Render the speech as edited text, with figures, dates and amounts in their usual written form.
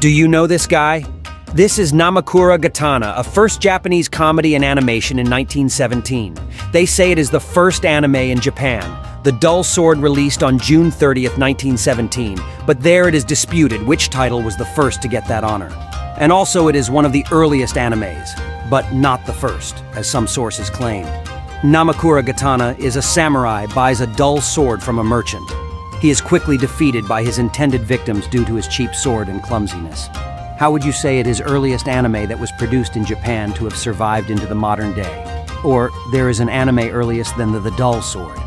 Do you know this guy? This is Namakura Gatana, a first Japanese comedy and animation in 1917. They say it is the first anime in Japan. The Dull Sword released on June 30th, 1917, but there it is disputed which title was the first to get that honor. And also it is one of the earliest animes, but not the first, as some sources claim. Namakura Gatana is a samurai who buys a dull sword from a merchant. He is quickly defeated by his intended victims due to his cheap sword and clumsiness. How would you say it is earliest anime that was produced in Japan to have survived into the modern day? Or there is an anime earliest than the Dull Sword?